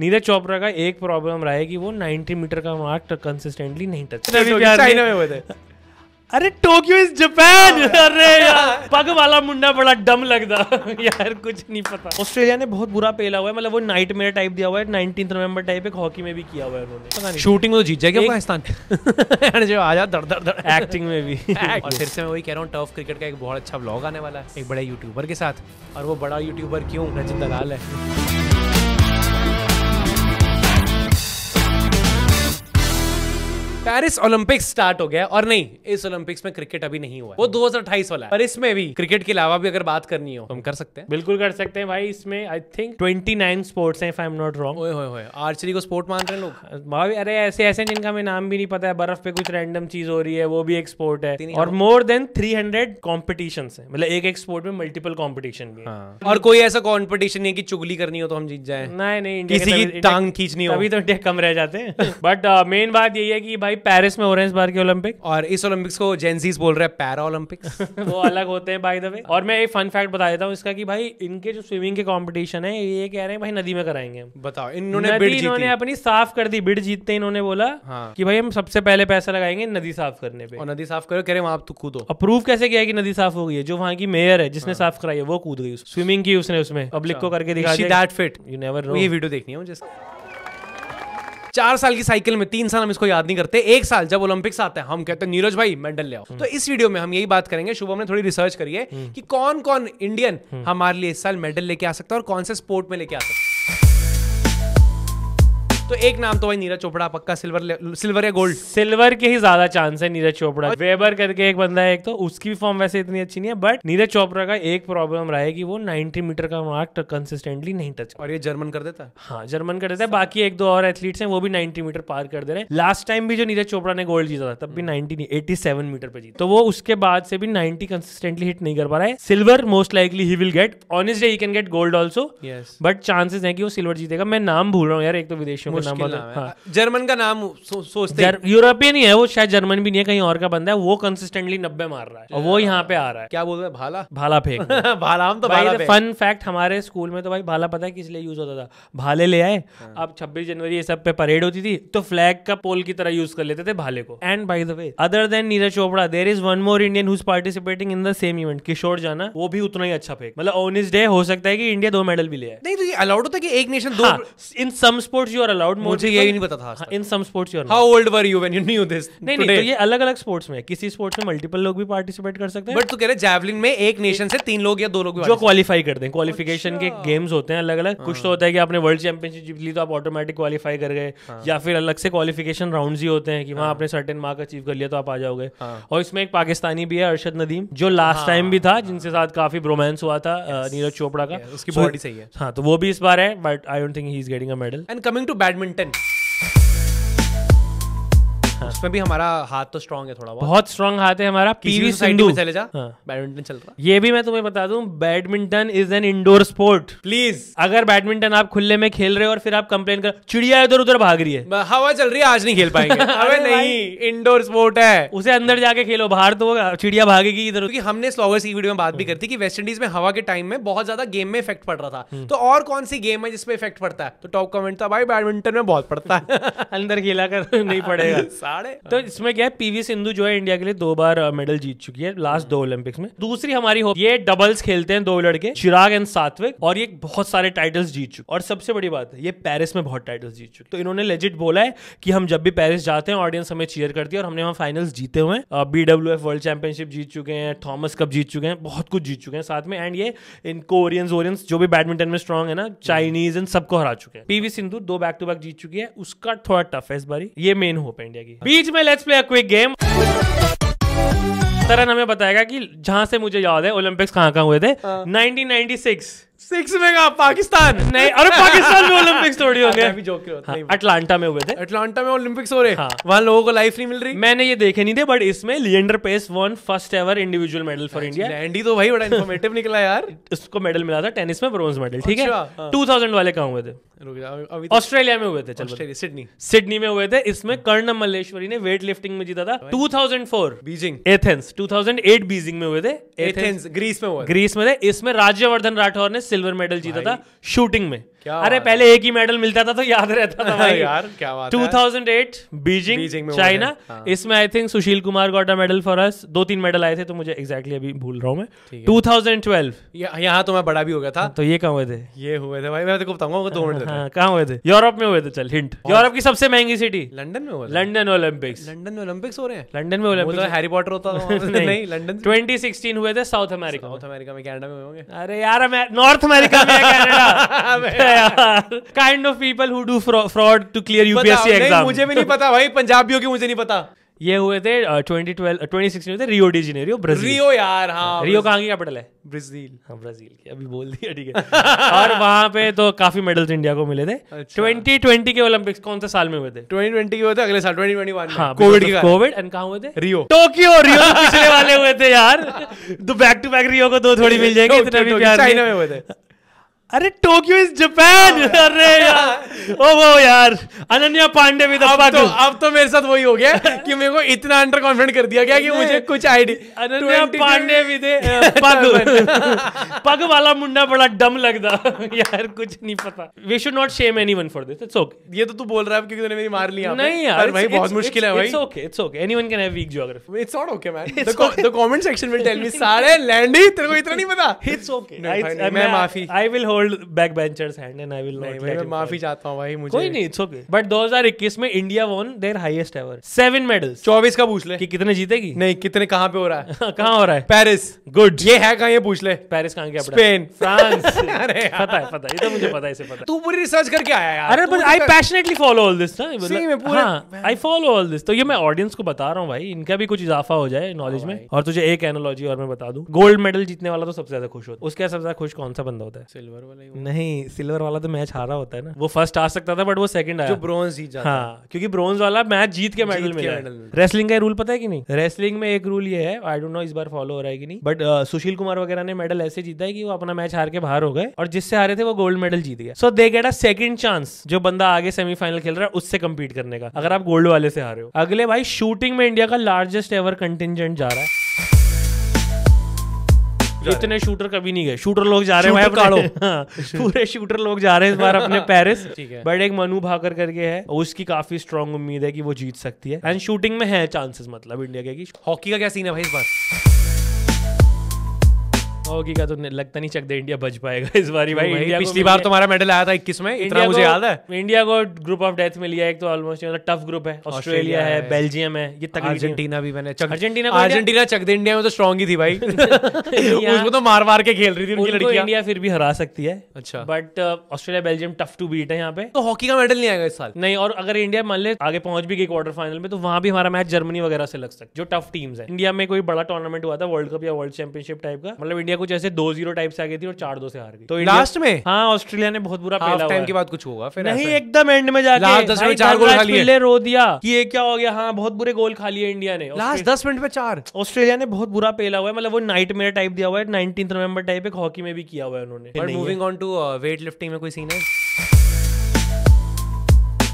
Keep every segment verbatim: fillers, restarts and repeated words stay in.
नीरज चोपड़ा का एक प्रॉब्लम रहा है कि वो नब्बे मीटर का मार्क कंसिस्टेंटली नहीं टच। अरे टोक्यो इज जापान। अरे यार पग वाला मुंडा बड़ा डम लगता यार, कुछ नहीं पता। ऑस्ट्रेलिया ने बहुत बुरा पेला हुआ है, मतलब वो नाइट मेयर टाइप दिया हुआ है, नाइनटीन्थ नवंबर टाइप एक हॉकी में भी किया हुआ है उन्होंने। शूटिंग में तो जीत जाएगा पाकिस्तान एक्टिंग में भी। और फिर से मैं वही कह रहा हूँ, टर्फ क्रिकेट का एक बहुत अच्छा ब्लॉग आने वाला है एक बड़े यूट्यूबर के साथ, और वो बड़ा यूट्यूबर क्यों, रजत दलाल है। पेरिस ओलंपिक्स स्टार्ट हो गया, और नहीं इस ओलंपिक्स में क्रिकेट अभी नहीं हुआ, वो दो हजार अट्ठाईस वाला है। पर इसमें भी क्रिकेट के अलावा भी अगर बात करनी हो तो हम कर सकते हैं, बिल्कुल कर सकते हैं भाई। इसमें आई थिंक उनतीस स्पोर्ट्स हैं, if I am not wrong. ओए होए, आर्चरी को स्पोर्ट मान रहे हैं लोग भाई। अरे ऐसे ऐसे जिनका मैं नाम भी नहीं पता है, बर्फ पे कुछ रैंडम चीज हो रही है वो भी एक स्पोर्ट है। और more than three hundred competition है, मतलब एक एक स्पोर्ट में मल्टीपल कॉम्पिटिशन भी है। और कोई ऐसा कॉम्पिटिशन नहीं है की चुगली करनी हो तो हम जीत जाए, नहीं नहीं, किसी की टांग खींचनी हो, अभी तो कम रह जाते हैं। बट मेन बात यही है की पेरिस में हो रहे हैं इस बार के ओलंपिक, और इस ओलंपिक्स को जेंजीज बोल रहे हैं पैरा ओलंपिक्स। वो अलग होते हैं बाय द वे। और मैं एक फन फैक्ट बता देता हूं इसका कि भाई इनके जो स्विमिंग के कंपटीशन है ये कह रहे हैं भाई नदी में कराएंगे। बताओ, इन्होंने बिड जीती, इन्होंने अपनी साफ कर दी बिड जीतते, इन्होंने बोला हाँ। कि भाई हम सबसे पहले पैसा लगाएंगे नदी साफ करने पे, और नदी साफ करो, कह रहे वहां तो कूदो। अप्रूव कैसे किया कि नदी साफ हो गई है, जो वहाँ की मेयर है जिसने साफ कराई है वो कूद गई, स्विमिंग की उसने, उसमें पब्लिक को करके दिखा दिया। चार साल की साइकिल में तीन साल हम इसको याद नहीं करते, एक साल जब ओलंपिक्स आता है हम कहते हैं नीरज भाई मेडल ले आओ। तो इस वीडियो में हम यही बात करेंगे, शुभम ने थोड़ी रिसर्च करी है कि कौन कौन इंडियन हमारे लिए इस साल मेडल लेके आ सकता है और कौन से स्पोर्ट में लेके आ सकता है। तो एक नाम तो भाई नीरज चोपड़ा पक्का, सिल्वर सिल्वर या गोल्ड, सिल्वर के ही ज्यादा चांस है नीरज चोपड़ा। वेबर करके एक बंदा है एक, तो उसकी भी फॉर्म वैसे इतनी अच्छी नहीं है, बट नीरज चोपड़ा का एक प्रॉब्लम रहा है कि वो नब्बे मीटर का मार्क कंसिस्टेंटली नहीं टच, और ये जर्मन कर देता है। हाँ जर्मन कर देता है, बाकी एक दो और एथलीट्स हैं वो भी नब्बे मीटर पार कर दे रहे हैं। लास्ट टाइम भी जो नीरज चोपड़ा ने गोल्ड जीता था तब भी नाइनटी एटी सेवन मीटर पे जीता, तो वो उसके बाद से भी नाइनटी कंसिस्टेंटली हिट नहीं कर पा रहा है। Silver most likely he will get, honest he can get gold also, but chances है कि वो सिल्वर जीतेगा। मैं नाम भूल रहा हूँ यार, एक तो विदेशों में हाँ। जर्मन का नाम सो, सोचते जर, यूरोपियन ही है वो, शायद जर्मन भी नहीं है, कहीं और का बंदा है वो, कंसिस्टेंटली नब्बे मार रहा है और वो यहाँ पे आ रहा है। क्या बोल रहे हैं, भाला भाला फेंक भाला। हम तो भाई फन फैक्ट, हमारे स्कूल में तो भाई भाला पता है किस लिए यूज होता था, भाले ले आए हाँ। अब छब्बीस जनवरी ये सब पे परेड होती थी तो फ्लैग का पोल की तरह यूज कर लेते थे भाले को। And by the way other than Neeraj Chopra there is one more Indian who is participating in the same event, Kishore Jena, वो भी उतना ही अच्छा फेंक, मतलब ऑन हिज डे हो सकता है कि इंडिया दो मेडल भी ले आए। नहीं तो ये अलाउड होता है कि एक नेशन दो, in some sports you are allowed, मुझे यही नहीं पता था। In some sports you, how old were you when you knew this? नहीं नहीं, तो ये अलग अलग स्पोर्ट्स में, किसी स्पोर्ट्स में मल्टीपल लोग भी पार्टिसिपेट कर सकते हैं। बट तू कह रहा है जैवलिन में एक नेशन से तीन लोग या दो लोग जो क्वालीफाई करते हैं, क्वालिफिकेशन के गेम्स होते हैं अलग अलग। कुछ तो होता है कि आपने वर्ल्ड चैंपियनशिप जीत ली तो आप ऑटोमेटिक क्वालिफाई कर गए, या फिर अलग से क्वालिफिकेशन राउंड ही होते हैं कि वहाँ आपने सर्टेन मार्क अचीव कर लिया तो आप आ जाओगे। और इसमें एक पाकिस्तानी भी है अर्शद नदीम, जो लास्ट टाइम भी था, जिनके साथ काफी ब्रोमांस हुआ था नीरज चोपड़ा का, उसकी बॉडी सही है हाँ, तो वो भी इस बार है, but I don't think he is getting a medal. And coming to badminton, उसमें भी हमारा हाथ तो स्ट्रांग है थोड़ा, बहुत स्ट्रांग हाथ है हमारा। पी सिंधु में चले जा हाँ। बैडमिंटन चल रहा, ये भी मैं तुम्हें बता दूं, badminton is an indoor sport please. अगर बैडमिंटन आप खुले में खेल रहे हो और फिर आप कंप्लेन कर, चिड़िया इधर उधर भाग रही है, हवा चल रही है, आज नहीं खेल पाएंगे अरे नहीं, इंडोर स्पोर्ट है, उसे अंदर जाके खेलो, बाहर तो चिड़िया भागेगी इधर। क्योंकि हमने स्लॉगर्स की वीडियो में बात भी करती कि वेस्ट इंडीज में हवा के टाइम में बहुत ज्यादा गेम में इफेक्ट पड़ रहा था, तो और कौन सी गेम है जिसपे इफेक्ट पड़ता है, तो टॉप कमेंट था भाई बैडमिंटन में बहुत पड़ता है, अंदर खेला कर नहीं पड़ेगा। तो इसमें क्या है, पीवी सिंधु जो है इंडिया के लिए दो बार मेडल जीत चुकी है लास्ट दो ओलंपिक्स में। दूसरी हमारी हो, ये डबल्स खेलते हैं दो लड़के, चिराग एंड सात्विक, और ये बहुत सारे टाइटल्स जीत चुके, और सबसे बड़ी बात है ये पेरिस में बहुत टाइटल्स जीत चुके। तो इन्होंने लेजिट बोला है कि हम जब भी पेरिस जाते हैं ऑडियंस हमें चीयर करती है, और हमने वहां फाइनल्स जीते हुए हैं, B W F world championship जीत चुके हैं, थॉमस कप जीत चुके हैं, बहुत कुछ जीत चुके हैं साथ में। एंड ये इन कोरियंस ओरियंस जो भी बैडमिंटन में स्ट्रांग है ना, चाइनीज, इन सबको हरा चुके हैं। पीवी सिंधु दो बैक टू बैक जीत चुकी है, उसका थोड़ा टफ है इस बारी, ये मेन होप है इंडिया की। बीच में let's play a quick game, Taran हमें बताएगा कि जहां से मुझे याद है ओलंपिक्स कहां कहां हुए थे। नाइनटीन नाइनटी सिक्स सिक्स में का पाकिस्तान नहीं, अरे पाकिस्तान में ओलंपिक्स थोड़ी हो गए, भी जोक होता है। अटलांटा में हुए थे, अटलांटा में ओलंपिक्स हो रहे हाँ। वहाँ लोगों को लाइफ नहीं मिल रही, मैंने ये देखे नहीं थे, बट इसमें Leander Paes won first ever individual medal for India. लैंडी तो भाई बड़ा इंफॉर्मेटिव निकला यार, उसको मेडल मिला था टेनिस में, ब्रोंज मेडल। ठीक है, टू थाउजेंड वाले कहाँ हुए थे, ऑस्ट्रेलिया में हुए थे, सिडनी सिडनी में हुए थे। इसमें कर्णमलेश्वरी ने वेट लिफ्टिंग में जीता था। Two thousand four Beijing, Athens two thousand eight Beijing में हुए थे, एथेंस ग्रीस में हुए, ग्रीस में थे। इसमें राज्यवर्धन राठौर ने सिल्वर मेडल जीता था शूटिंग में। अरे पहले एक ही मेडल मिलता था तो याद रहता था भाई। यार क्या बात है। Two thousand eight Beijing China, इसमें I think Sushil Kumar got a medal for us. दो तीन मेडल आए थे तो मुझे एग्जैक्टली अभी भूल रहा हूँ मैं। टू थाउजेंड ट्वेल्व यहाँ तो मैं बड़ा भी हो गया था। तो ये कहाँ हुए थे? ये हुए थे भाई, मैं तो बताऊंगा दो मिनट। कहाँ हुए थे? यूरोप में हुए थे। चल हिंट, यूरोप की सबसे महंगी सिटी। लंदन में। London Olympics. लंदन में ओलंपिक्स हो रहे हैं? लंदन में ओलंपिक्स। हैरी पॉटर होता नहीं लंदन। ट्वेंटी सिक्सटीन हुए थे साउथ अमेरिका। साउथ अमेरिका में, कनाडा में होंगे। अरे यार नॉर्थ अमेरिका में, Canada. Kind of people who do fraud to clear U P S C exam. मुझे भी नहीं पता भाई, पंजाबियों की मुझे नहीं पता। ये हुए थे ट्वेंटी ट्वेल्व, ट्वेंटी सिक्सटीन हुए थे Rio de Janeiro, Brazil. Rio यार, हाँ रियो कहाँ की कैपिटल है? ब्राजील। हाँ ब्राजील की, अभी बोल दिया ठीक है। और वहाँ पे तो काफी मेडल्स इंडिया को मिले थे। अच्छा। ट्वेंटी ट्वेंटी के ओलंपिक्स कौन से साल में हुए थे? ट्वेंटी ट्वेंटी के हुए थे अगले साल, ट्वेंटी ट्वेंटी वन। हाँ, कोविड के। कोविड। एंड कहाँ हुए थे? रियो। टोक्यो। रियो पिछले वाले हुए थे यार, तो बैक टू बैक रियो को दो थोड़ी मिल जाएंगे। अरे टोक्यो इज जापान। अरे यार ओ वो यार अनन्या पांडे भी। अब तो अब तो मेरे साथ वही हो गया कि मेरे को इतना अंडर कॉन्फिडेंट कर दिया गया कि मुझे कुछ आइडिया। अनन्या पांडे भी दे पग पग वाला मुंडा बड़ा डम लगता यार, कुछ नहीं पता। We should not shame anyone for this, it's okay. ये तो तू बोल रहा है क्योंकि तूने मेरी मार ली। नहीं यार भाई बहुत मुश्किल है भाई। It's okay, it's okay, anyone can have weak geography. It's not okay man, the comment section will tell me सारे लैंडी तेरे को इतना नहीं पता। इट्स ओके, मैं माफी, I will back benchers hand and I will not late. माफी चाहता हूं भाई, मुझे कोई नहीं, it's okay. But twenty twenty one में India won their highest ever seven medals. चौबीस का पूछ ले कि कितने जीतेगी। नहीं कितने, कहां पे हो रहा है? कहां हो रहा है? पेरिस। गुड, ये है कहां, ये पूछ ले। पेरिस कहां की? स्पेन। फ्रांस। अरे पता है, पता है, ये तो मुझे पता है, इसे पता है। तू पूरी रिसर्च करके आया यार। अरे but I passionately follow all this ना, मैं पूरा आई फॉलो ऑल दिस। तो ये मैं ऑडियंस को बता रहा हूं भाई, इनका भी कुछ इजाफा हो जाए नॉलेज में। और तुझे एक एनालॉजी और मैं बता दूं, गोल्ड मेडल जीतने वाला तो सबसे ज्यादा खुश होता है। उसके सबसे ज्यादा खुश कौन सा बंदा होता है? सिल्वर वाला। नहीं, सिल्वर वाला तो मैच हारा होता है ना, वो फर्स्ट आ सकता था बट वो सेकंड आया, जो ब्रॉन्ज जीत जाता। हाँ, क्योंकि ब्रॉन्ज वाला मैच जीत के मेडल मिला। रेसलिंग का रूल पता है कि नहीं? रेसलिंग में एक रूल ये है, आई डोंट नो इस बार फॉलो हो रहा है कि नहीं, बट सुशील कुमार वगैरह ने मेडल ऐसे जीता है कि वो अपना मैच हार के बाहर हो गए और जिससे हारे थे वो गोल्ड मेडल जीत गया। So they get a second chance, जो बंदा आगे सेमीफाइनल खेल रहा है उससे कम्पीट करने का, अगर आप गोल्ड वाले से हारे हो। अगले भाई शूटिंग में इंडिया का लार्जेस्ट एवर कंटिजेंट जा रहा है। इतने शूटर कभी नहीं गए। शूटर लोग जा रहे हैं पूरे शूटर लोग जा रहे हैं इस बार अपने पेरिस। बट एक मनु भाकर करके है, उसकी काफी स्ट्रांग उम्मीद है कि वो जीत सकती है। एंड शूटिंग में है चांसेस, मतलब इंडिया के। कि हॉकी का क्या सीन है भाई इस बार? हॉकी का तो लगता नहीं चक दे इंडिया बच पाएगा इस बारी भाई। इंडिया पिछली बार तुम्हारा मेडल आया था इक्कीस में, इतना मुझे याद है। इंडिया को ग्रुप ऑफ डेथ में लिया, एक तो ऑलमोस्ट टफ ग्रुप है, ऑस्ट्रेलिया है, बेल्जियम है, ये तक। अर्जेंटीना भी मैंने अर्जेंटीना अर्जेंटीना चक दे इंडिया में तो स्ट्रांग ही थी भाई, उसको तो मार मार के खेल रही थी उनकी लड़कियां। इंडिया फिर भी हरा सकती है। अच्छा, but Australia Belgium tough to beat है यहाँ पे, तो हॉकी का मेडल नहीं आएगा इस साल। नहीं, और अगर इंडिया मान ले आगे पहुंच भी गई क्वार्टर फाइनल में, तो वहां भी हमारा मैच जर्मनी वगैरह से लग सकता है, जो टफ टीम्स है। इंडिया में कोई बड़ा टूर्नामेंट हुआ था, वर्ल्ड कप या वर्ल्ड चैंपियनशिप टाइप का, मतलब इंडिया जैसे दो जीरो टाइप से आ गई थी और चार दो से हार गई। तो लास्ट में हाँ ऑस्ट्रेलिया ने बहुत बुरा पहला टाइम के बाद कुछ होगा फिर नहीं, एकदम एंड में जाके चार गोल खा लिए, रो दिया कि ये क्या हो गया। हाँ, बहुत बुरे गोल खा लिए इंडिया ने लास्ट दस मिनट में चार। ऑस्ट्रेलिया ने बहुत बुरा पहला हुआ है, मतलब वो नाइटमेयर टाइप दिया हुआ है। नाइनटीन्थ नवंबर टाइप एक हॉकी में भी किया हुआ है उन्होंने। Moving on to weight lifting में कोई सीन है?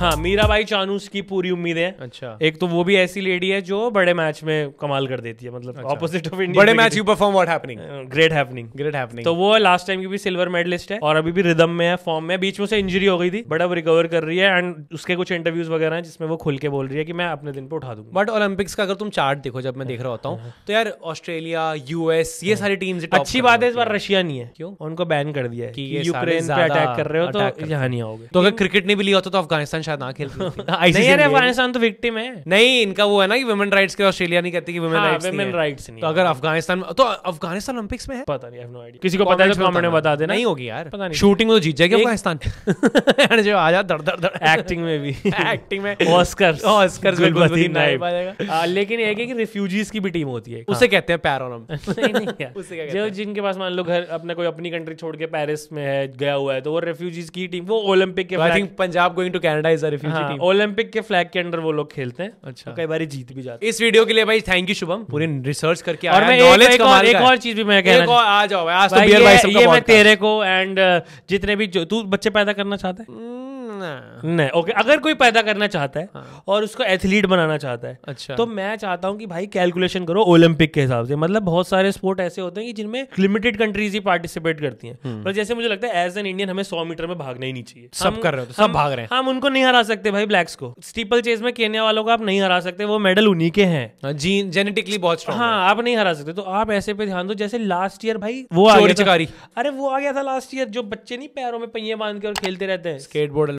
हाँ, मीरा भाई चानूस की पूरी उम्मीद है। अच्छा, एक तो वो भी ऐसी लेडी है जो बड़े मैच में कमाल कर देती है, मतलब ऑपोजिट ऑफ इंडिया। बड़े match you perform what happening, great happening, great happening. तो वो लास्ट टाइम की भी सिल्वर मेडलिस्ट है और अभी भी रिदम में है, फॉर्म में। बीच में से इंजरी हो गई थी बट अब रिकवर कर रही है। एंड उसके कुछ इंटरव्यूज वगैरह है जिसमें वो खुल के बोल रही है कि मैं अपने दिन पे उठा दूंगा। बट ओलंपिक्स का अगर तुम चार्ट देखो, जब मैं देख रहा होता हूँ, तो यार ऑस्ट्रेलिया, यूएस, ये सारी टीम्स। अच्छी बात है इस बार रशिया नहीं है। क्यों? उनको बैन कर दिया है कि यूक्रेन पे अटैक कर रहे हो तो यहाँ नहीं आओगे। तो अगर क्रिकेट नहीं भी लिया होता तो अफगानिस्तान ना खेल नहीं। अरे अफगानिस्तान तो विक्टिम है। नहीं, इनका वो है ना कि वुमेन राइट्स के, ऑस्ट्रेलिया नहीं कहती कि वुमेन राइट्स वुमेन राइट्स नहीं। तो अगर अफगानिस्तान तो अफगानिस्तान ओलंपिक्स में है, पता नहीं, आई हैव नो आईडिया। किसी को पता है तो कमेंट में बता देना। नहीं होगी यार, पता नहीं। शूटिंग में तो जीत जाएगी अफगानिस्तान यार, जो आजा दर दर दर। एक्टिंग में भी, एक्टिंग में ऑस्कर्स ऑस्कर्स गुलबदीन नाइब आ जाएगा। लेकिन ये है कि रिफ्यूजीज की भी टीम होती है, उसे कहते हैं पैरालम्प। नहीं नहीं यार, उसे क्या कहते हैं, जो जिनके पास मान लो घर अपना कोई अपनी कंट्री छोड़ के पेरिस में है गया हुआ है, तो वो रिफ्यूजीज की टीम। वो ओलंपिक के, I think Punjab going to Canada. हाँ, ओलंपिक के फ्लैग के अंडर वो लोग खेलते हैं। अच्छा, तो कई बार जीत भी जाते हैं। इस वीडियो के लिए भाई थैंक यू शुभम, पूरी रिसर्च करके आया, नॉलेज कमाल का। एक और चीज भी मैं कहना चाहता हूं, आ जाओ भाई आज तो बियर भाई सब का बहुत। ये मैं तेरे को एंड जितने भी तू बच्चे पैदा करना चाहता है नहीं, ओके, अगर कोई पैदा करना चाहता है हाँ। और उसको एथलीट बनाना चाहता है अच्छा। तो मैं चाहता हूँ कि भाई कैलकुलेशन करो ओलंपिक के हिसाब से, मतलब बहुत सारे स्पोर्ट ऐसे होते हैं कि जिनमें लिमिटेड कंट्रीज ही पार्टिसिपेट करती हैं, पर जैसे मुझे लगता है एज एन इंडियन हमें सौ मीटर में भागना ही नहीं चाहिए। सब कर रहे हो, सब भाग रहे हैं, हम उनको नहीं हरा सकते भाई। ब्लैक्स को स्टीपल चेज में केन्या वालों को आप नहीं हरा सकते, वो मेडल उन्हीं के हैं, जीन जेनेटिकली बहुत स्ट्रांग है, आप नहीं हरा सकते। तो आप ऐसे पे ध्यान दो, जैसे लास्ट ईयर भाई वो आ गया था, अरे वो आ गया था लास्ट ईयर, जो बच्चे नहीं पैरों में पहिए बांध के और खेलते रहते हैं, स्केटबोर्ड।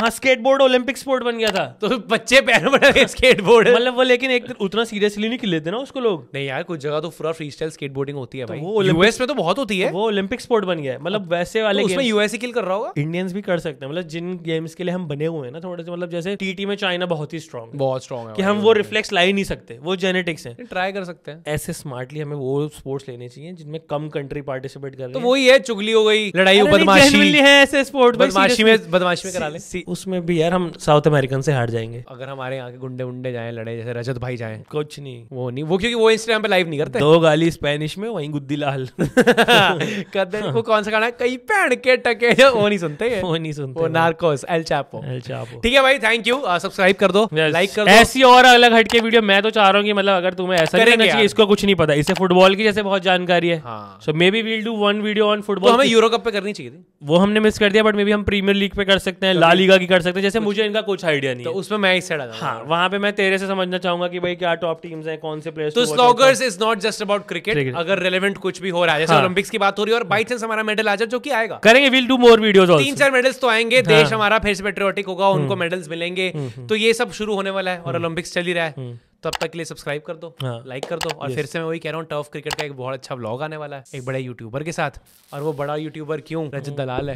हाँ, स्केटबोर्ड ओलंपिक स्पोर्ट बन गया था, तो बच्चे पैरों में स्केटबोर्ड, मतलब वो, लेकिन एक उतना सीरियसली नहीं लेते ना उसको लोग। नहीं यार, कुछ जगह तो पूरा फ्रीस्टाइल स्केटबोर्डिंग होती है भाई, वो यूएस में तो बहुत होती है, वो ओलंपिक स्पोर्ट बन गया है। मतलब वैसे वाले उसमें यूएस ही किल कर रहा होगा, इंडियंस भी कर सकते हैं। मतलब जिन गेम्स के लिए हम बने हुए हैं ना थोड़े से, मतलब जैसे टीटी में चाइना बहुत ही स्ट्रांग, बहुत स्ट्रांग है कि हम वो रिफ्लेक्स ला ही नहीं सकते, वो जेनेटिक्स है, ट्राई कर सकते हैं। ऐसे स्मार्टली हमें वो स्पोर्ट्स लेने चाहिए जिनमें कम कंट्री पार्टिसिपेट कर रहे हैं, तो वही है चुगली हो गई, लड़ाई हो, बदमाशी है, ऐसे स्पोर्ट बदमाशी में बदमाशी में करा ले। उसमें भी यार हम साउथ अमेरिकन से हार जाएंगे अगर हमारे यहाँ के गुंडे गुंडे जाएं लड़े, जैसे रजत भाई जाएं। कुछ नहीं, वो नहीं, वो क्योंकि वो इंस्टाग्राम पे लाइव नहीं करते, दो गाली स्पेनिश में, वहीं गुद्दी लाल करते हैं। वो कौन सा गाना, कई पैण के टके, वो नहीं सुनते हैं, वो नहीं सुनते, वो Narcos, El Chapo, El Chapo. ठीक है भाई, थैंक यू, सब्सक्राइब कर दो, लाइक कर दो, ऐसी और अलग हटके वीडियो। मैं तो चाह रहा हूँ कि मतलब अगर तुम्हें ऐसा करना चाहिए, इसको कुछ नहीं पता, इसे फुटबॉल की जैसे बहुत जानकारी है, so may be we'll do one video on football. हमें यूरो कप पे करनी चाहिए थी, वो हमने मिस कर दिया, बट मे बी हम प्रीमियर लीग पे कर सकते हैं, ला लीगा की कर सकते हैं, जैसे मुझे इनका कुछ आइडिया नहीं, तो उसमें मैं इस साइड हाँ, वहाँ पे मैं तेरे से समझना चाहूंगा कि भाई क्या टॉप टीम्स हैं, कौन से प्लेयर्स। तो sloggers is not just about cricket, अगर रिलेवेंट कुछ भी हो रहा है, जैसे ओलंपिक्स की बात हो रही है, और बाई चांस हमारा मेडल आ जाए, जो कि आएगा, करेंगे, will do more videos also. तीन चार मेडल्स तो आएंगे, देश हमारा फिर से पेट्रियोटिक होगा, उनको मेडल्स मिलेंगे, तो ये सब शुरू होने वाला है, और ओलंपिक्स चल ही रहा है। तब तक के लिए सब्सक्राइब कर दो, लाइक कर दो, और फिर से मैं वही कह रहा हूँ, टर्फ क्रिकेट का एक बहुत अच्छा व्लॉग आने वाला है एक बड़े यूट्यूबर के साथ, और वो बड़ा यूट्यूबर क्यों, रजत दलाल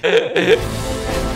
है।